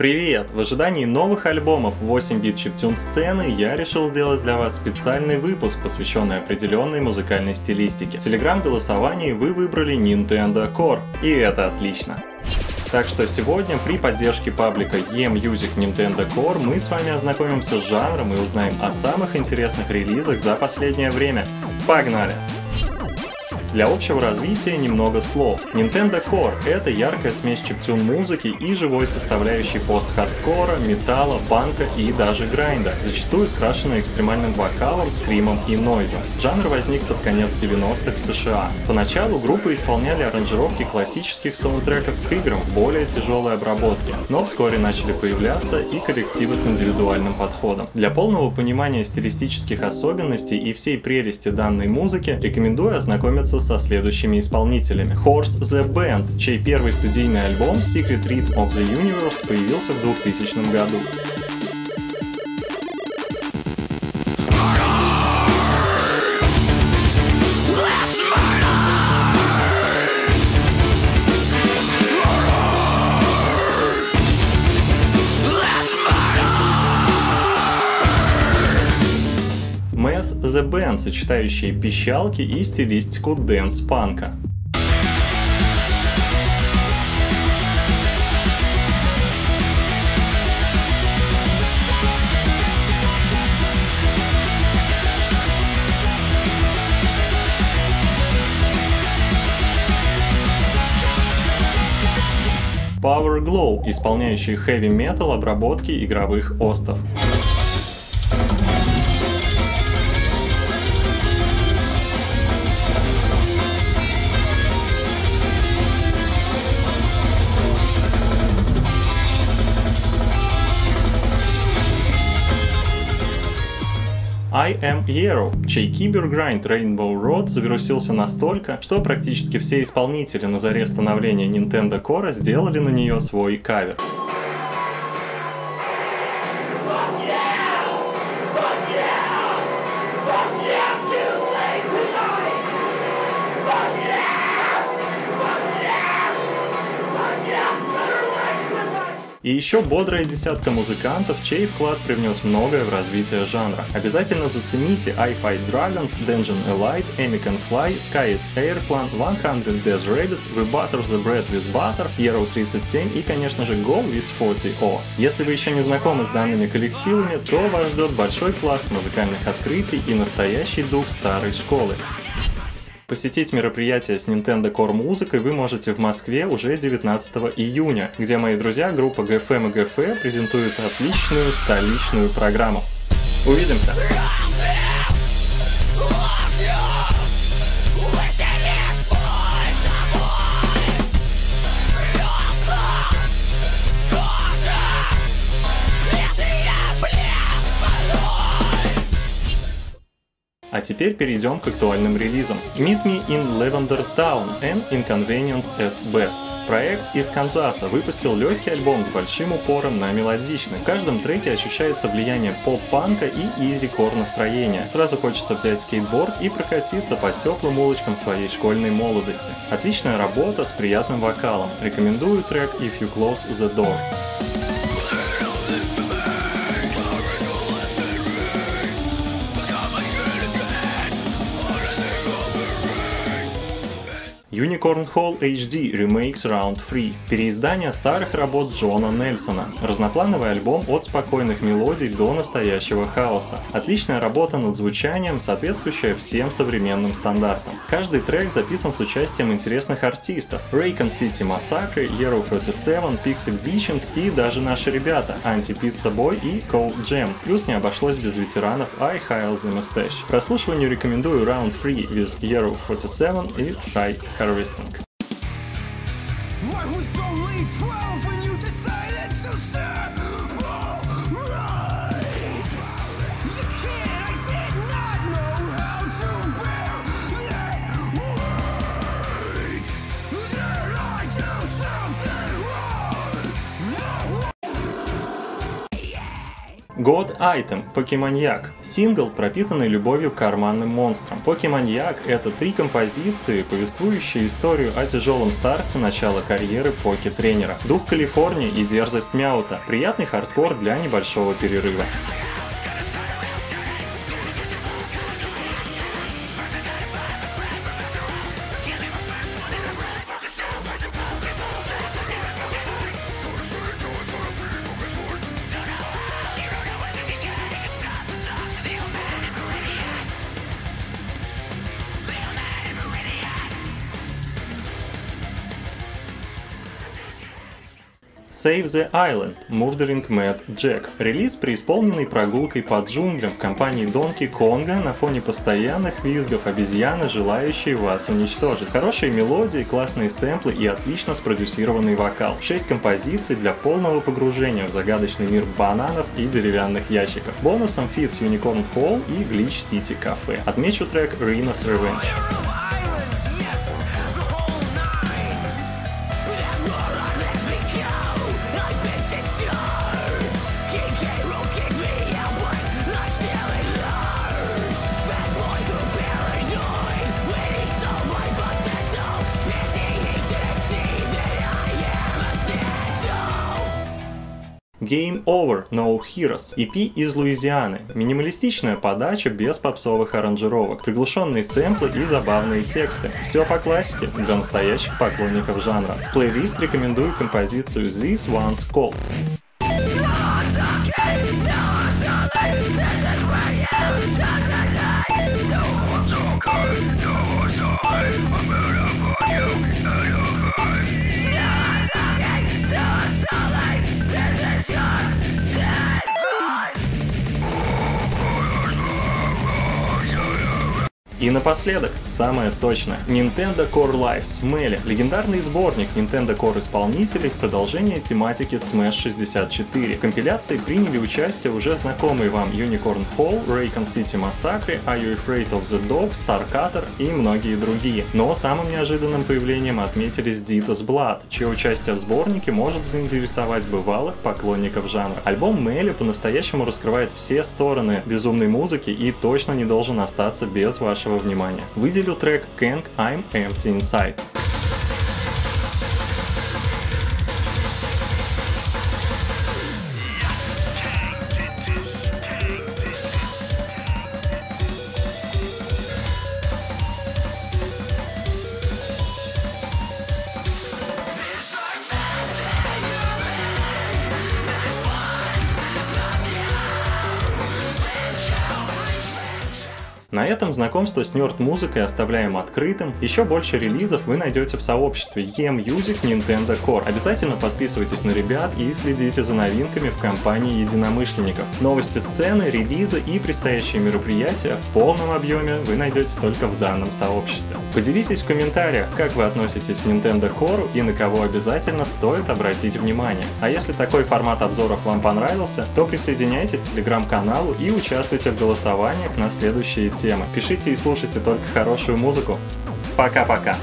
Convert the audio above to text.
Привет! В ожидании новых альбомов 8-бит чиптюн сцены я решил сделать для вас специальный выпуск, посвященный определенной музыкальной стилистике. В Telegram-голосовании вы выбрали Nintendo Core, и это отлично. Так что сегодня при поддержке паблика E-Music Nintendo Core мы с вами ознакомимся с жанром и узнаем о самых интересных релизах за последнее время. Погнали! Для общего развития немного слов. Nintendo Core — это яркая смесь чиптюн-музыки и живой составляющей пост-хардкора, металла, панка и даже грайнда, зачастую скрашенная экстремальным вокалом, скримом и нойзом. Жанр возник под конец 90-х в США. Поначалу группы исполняли аранжировки классических саундтреков к играм в более тяжелой обработке, но вскоре начали появляться и коллективы с индивидуальным подходом. Для полного понимания стилистических особенностей и всей прелести данной музыки рекомендую ознакомиться со следующими исполнителями. Horse the Band, чей первый студийный альбом Secret Rhythm of the Universe появился в 2000 году. The Band, сочетающие пищалки и стилистику дэнс-панка. Power Glow, исполняющие хэви-метал обработки игровых остов. M. Yarrow, чей киберграйнд Rainbow Road завирусился настолько, что практически все исполнители на заре становления Nintendo Core сделали на нее свой кавер. И еще бодрая десятка музыкантов, чей вклад привнес многое в развитие жанра. Обязательно зацените I Fight Dragons, Dundeon Elite, Amy Can Fly, Sky Eats Airplane, 100 Dead Rabbits, We Butter The Bread With Butter, Yeru 47 и, конечно же, Go! With 14 О. Oh. Если вы еще не знакомы с данными коллективами, то вас ждет большой пласт музыкальных открытий и настоящий дух старой школы. Посетить мероприятие с Nintendo Core музыкой вы можете в Москве уже 19 июня, где мои друзья группа GFM и GF презентуют отличную столичную программу. Увидимся! А теперь перейдем к актуальным релизам. Meet me in Lavender Town and An Inconvenience at Best. Проект из Канзаса выпустил легкий альбом с большим упором на мелодичность. В каждом треке ощущается влияние поп-панка и изи-кор настроения. Сразу хочется взять скейтборд и прокатиться по теплым улочкам своей школьной молодости. Отличная работа с приятным вокалом. Рекомендую трек If You Close the Door. Unicorn Hall HD Remakes Round 3 – переиздание старых работ Джона Нельсона. Разноплановый альбом от спокойных мелодий до настоящего хаоса. Отличная работа над звучанием, соответствующая всем современным стандартам. Каждый трек записан с участием интересных артистов – Raccoon City Massacre, Yeru 47, Pixie Beaching и даже наши ребята – Anti Pizza Boy и Cold Jam. Плюс не обошлось без ветеранов I Hail the Mustache. Прослушиванию рекомендую Round 3 with Yeru 47 и Shy Harvest. Got Item – Покеманьяк. Сингл, пропитанный любовью к карманным монстрам. Покеманьяк – это три композиции, повествующие историю о тяжелом старте начала карьеры поки-тренера. Дух Калифорнии и дерзость Мяута. Приятный хардкор для небольшого перерыва. Save the Island – Murdering Mad Jack. Релиз, преисполненный прогулкой по джунглям в компании Donkey Konga на фоне постоянных визгов обезьяны, желающие вас уничтожить. Хорошие мелодии, классные сэмплы и отлично спродюсированный вокал. 6 композиций для полного погружения в загадочный мир бананов и деревянных ящиков. Бонусом Fitz Unicorn Hall и Glitch City Cafe. Отмечу трек Rina's Revenge. Game Over – No Heroes – EP из Луизианы. Минималистичная подача без попсовых аранжировок, приглушенные сэмплы и забавные тексты. Все по классике для настоящих поклонников жанра. В плейлист рекомендую композицию This One's Called. И напоследок, самое сочное. Nintendo Core Lives Melee. Легендарный сборник Nintendo Core исполнителей в продолжении тематики Smash 64. В компиляции приняли участие уже знакомые вам Unicorn Hall, Raccoon City Massacre, Are You Afraid of the Dog, Star Cutter и многие другие. Но самым неожиданным появлением отметились Dita's Blood, чье участие в сборнике может заинтересовать бывалых поклонников жанра. Альбом Melee по-настоящему раскрывает все стороны безумной музыки и точно не должен остаться без вашего внимания. Выделю трек Kang I'm Empty Inside. На этом знакомство с нёрд-музыкой оставляем открытым. Еще больше релизов вы найдете в сообществе E-Music Nintendo Core. Обязательно подписывайтесь на ребят и следите за новинками в компании единомышленников. Новости сцены, релизы и предстоящие мероприятия в полном объеме вы найдете только в данном сообществе. Поделитесь в комментариях, как вы относитесь к Nintendo Core и на кого обязательно стоит обратить внимание. А если такой формат обзоров вам понравился, то присоединяйтесь к телеграм-каналу и участвуйте в голосованиях на следующие темы. Пишите и слушайте только хорошую музыку. Пока-пока!